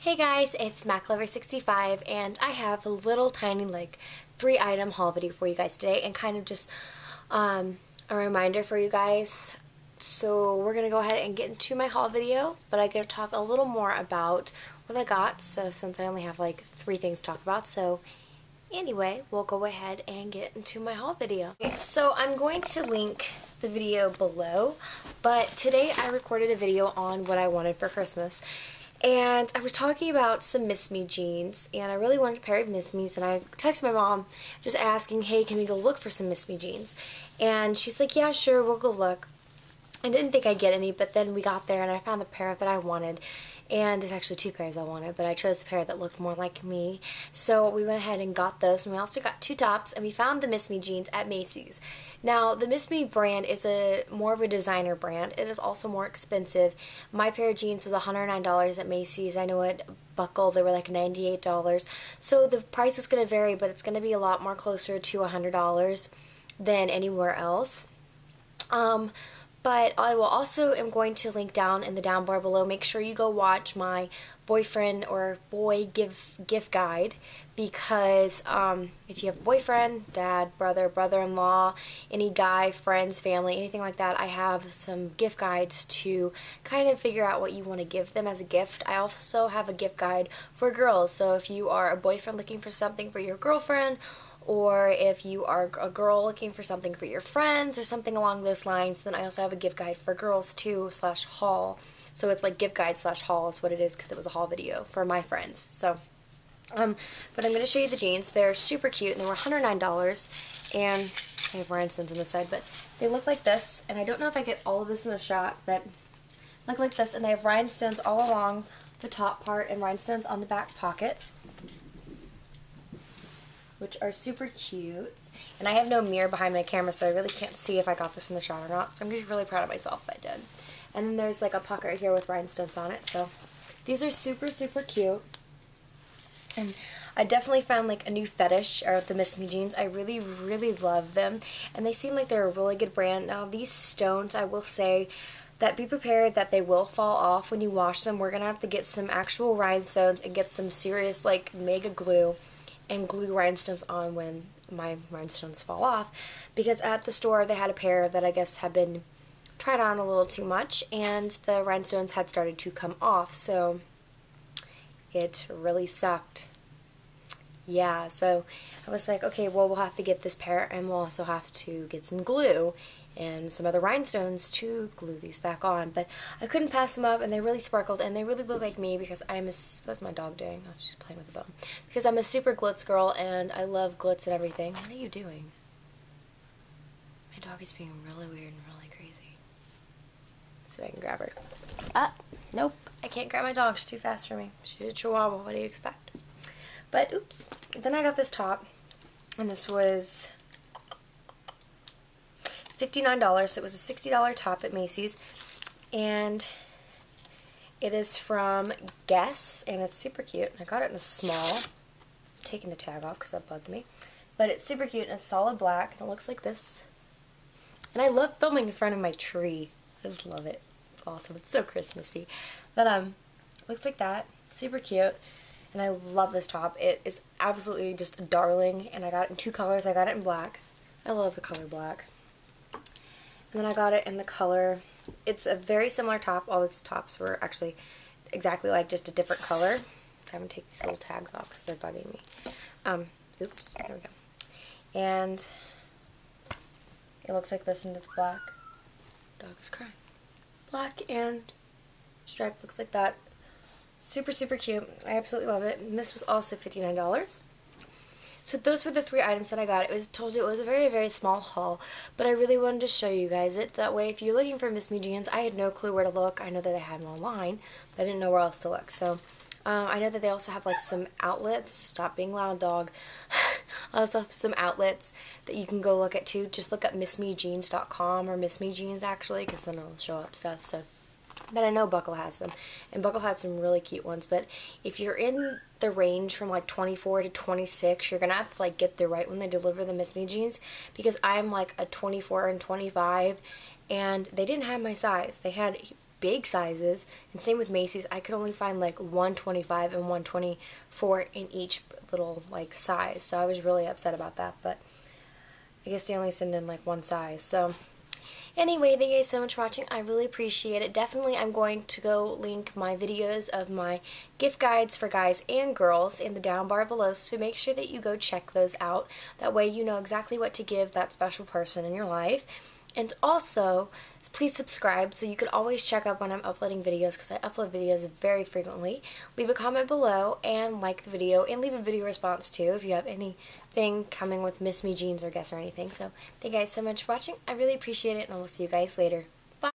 Hey guys, it's Maclover65 and I have a little tiny like 3-item haul video for you guys today, and kind of just a reminder for you guys. So we're going to go ahead and get into my haul video, but I'm going to talk a little more about what I got, so since I only have like 3 things to talk about. So anyway, we'll go ahead and get into my haul video. So I'm going to link the video below, but today I recorded a video on what I wanted for Christmas. And I was talking about some Miss Me jeans, and I really wanted a pair of Miss Me's, and I texted my mom just asking, hey, can we go look for some Miss Me jeans? And she's like, yeah, sure, we'll go look. I didn't think I'd get any, but then we got there and I found the pair that I wanted. And there's actually 2 pairs I wanted, but I chose the pair that looked more like me. So we went ahead and got those, and we also got 2 tops, and we found the Miss Me jeans at Macy's. Now, the Miss Me brand is more of a designer brand. It is also more expensive. My pair of jeans was $109 at Macy's. I know at Buckle they were like $98. So the price is going to vary, but it's going to be a lot more closer to $100 than anywhere else. But I will also am going to link down in the down bar below. Make sure you go watch my boyfriend or boy gift guide, because if you have a boyfriend, dad, brother, brother-in-law, any guy, friends, family, anything like that, I have some gift guides to kind of figure out what you want to give them as a gift. I also have a gift guide for girls. So if you are a boyfriend looking for something for your girlfriend, or if you are a girl looking for something for your friends or something along those lines, then I also have a gift guide for girls too / haul. So it's like gift guide / haul is what it is, because it was a haul video for my friends. So, but I'm going to show you the jeans. They're super cute, and they were $109, and they have rhinestones on the side, but they look like this, and I don't know if I get all of this in the shot, but look like this, and they have rhinestones all along the top part and rhinestones on the back pocket, which are super cute. And I have no mirror behind my camera, so I really can't see if I got this in the shot or not, so I'm just really proud of myself if I did. And then there's like a pocket right here with rhinestones on it, so these are super, super cute. And I definitely found like a new fetish with the Miss Me jeans. I really, really love them, and they seem like they're a really good brand. Now these stones, I will say that be prepared that they will fall off when you wash them. We're going to have to get some actual rhinestones and get some serious like mega glue and glue rhinestones on when my rhinestones fall off, because at the store they had a pair that I guess had been tried on a little too much, and the rhinestones had started to come off, so it really sucked. Yeah, so I was like, okay, well, we'll have to get this pair, and we'll also have to get some glue and some other rhinestones to glue these back on. But I couldn't pass them up, and they really sparkled, and they really look like me, because what's my dog doing? Oh, she's playing with a bone. Because I'm a super glitz girl, and I love glitz and everything. What are you doing? My dog is being really weird and really crazy. Let's see if I can grab her. Ah, nope, I can't grab my dog. She's too fast for me. She's a chihuahua. What do you expect? But, oops. Then I got this top, and this was $59, so it was a $60 top at Macy's, and it is from Guess, and it's super cute. I got it in a small. I'm taking the tag off because that bugged me, but it's super cute, and it's solid black, and it looks like this. And I love filming in front of my tree. I just love it. It's awesome. It's so Christmassy. But it looks like that. Super cute. And I love this top. It is absolutely just darling, and I got it in 2 colors. I got it in black. I love the color black. And then I got it in the color, it's a very similar top. All these tops were actually exactly like, just a different color. I'm going to take these little tags off because they're bugging me. Oops, there we go. And it looks like this, and it's black. Dog is crying. Black and striped, looks like that. Super, super cute. I absolutely love it. And this was also $59. So those were the 3 items that I got. I told you it was a very, very small haul, but I really wanted to show you guys it. That way, if you're looking for Miss Me jeans, I had no clue where to look. I know that they had them online, but I didn't know where else to look. So I know that they also have like some outlets. Stop being loud, dog. I also have some outlets that you can go look at too. Just look up missmejeans.com or Miss Me jeans actually, because then it'll show up stuff. So. But I know Buckle has them, and Buckle had some really cute ones, but if you're in the range from like 24 to 26, you're going to have to like get there right when they deliver the Miss Me jeans, because I'm like a 24 and 25, and they didn't have my size. They had big sizes, and same with Macy's. I could only find like 125 and 124 in each little like size, so I was really upset about that, but I guess they only send in like one size. So anyway, thank you guys so much for watching. I really appreciate it. Definitely I'm going to go link my videos of my gift guides for guys and girls in the down bar below, so make sure that you go check those out. That way you know exactly what to give that special person in your life. And also, please subscribe so you can always check up when I'm uploading videos, because I upload videos very frequently. Leave a comment below and like the video, and leave a video response too if you have anything coming with Miss Me jeans or Guess or anything. So thank you guys so much for watching. I really appreciate it, and I will see you guys later.